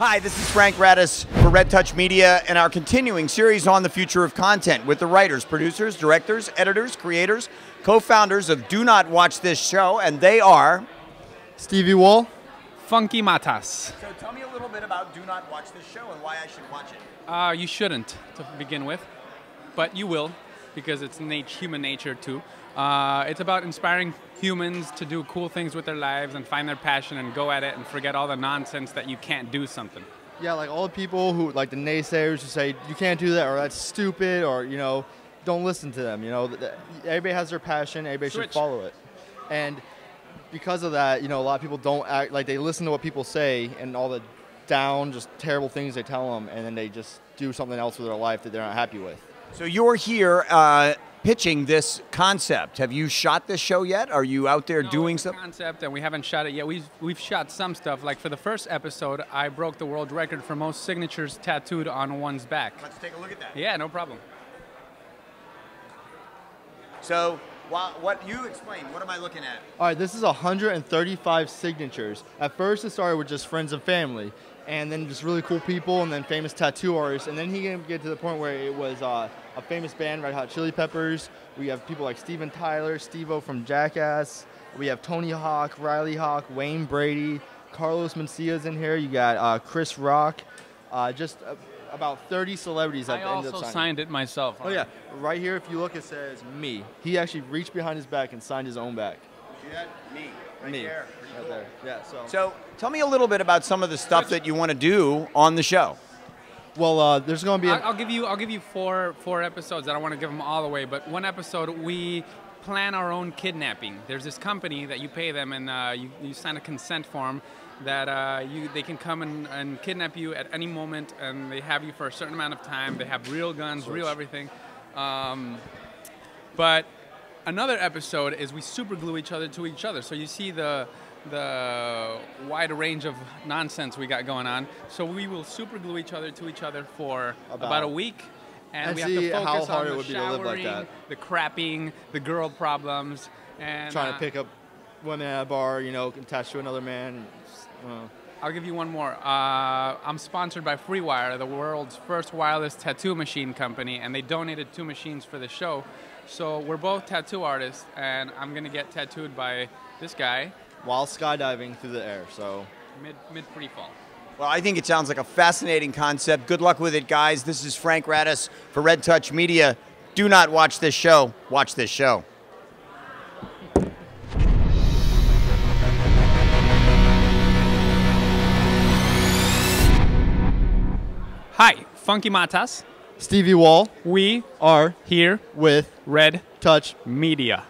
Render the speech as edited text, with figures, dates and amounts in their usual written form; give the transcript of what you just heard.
Hi, this is Frank Radice for Red Touch Media and our continuing series on the future of content with the writers, producers, directors, editors, creators, co-founders of Do Not Watch This Show, and they are... Stevie Wall. Funky Matas. So tell me a little bit about Do Not Watch This Show and why I should watch it. You shouldn't, to begin with, but you will, because it's human nature too. It's about inspiring humans to do cool things with their lives and find their passion and go at it and forget all the nonsense that you can't do something. Yeah, like all the people who, like the naysayers who say, you can't do that, or that's stupid, or, you know, don't listen to them. You know, everybody has their passion, everybody should follow it. And because of that, you know, a lot of people don't act, like they listen to what people say and all the just terrible things they tell them, and then they just do something else with their life that they're not happy with. So you're here pitching this concept. Have you shot this show yet? Are you out there doing something? Concept, and we haven't shot it yet. We've shot some stuff. Like for the first episode, I broke the world record for most signatures tattooed on one's back. Let's take a look at that. Yeah, no problem. So what you explain, what am I looking at? All right, this is 135 signatures. At first, it started with just friends and family, and then just really cool people, and then famous tattoo artists, and then he can get to the point where it was a famous band, Red Hot Chili Peppers. We have people like Steven Tyler, Steve-O from Jackass. We have Tony Hawk, Riley Hawk, Wayne Brady, Carlos Mencia's in here. You got Chris Rock, just about 30 celebrities. I also signed it myself. Oh yeah, right here if you look it says me. He actually reached behind his back and signed his own back. See that? Me. Right there. Yeah, so tell me a little bit about some of the stuff that you want to do on the show. Well, there's going to be... I'll give you four episodes. I don't want to give them all away, but one episode we plan our own kidnapping. There's this company that you pay them, and you sign a consent form that they can come and kidnap you at any moment, and they have you for a certain amount of time. They have real guns, real everything. But... another episode is we super glue each other to each other. So you see the wide range of nonsense we got going on. So we will super glue each other to each other for about a week. And we have to focus on the showering, the crapping, the girl problems. And trying to pick up women at a bar, you know, attached to another man. I'll give you one more. I'm sponsored by FreeWire, the world's first wireless tattoo machine company, and they donated 2 machines for the show. So we're both tattoo artists, and I'm going to get tattooed by this guy. While skydiving through the air, so... mid-free fall. Well, I think it sounds like a fascinating concept. Good luck with it, guys. This is Frank Radice for Red Touch Media. Do not watch this show. Watch this show. Hi, Funky Matas. Stevie Wall. We are here with Red Touch Media.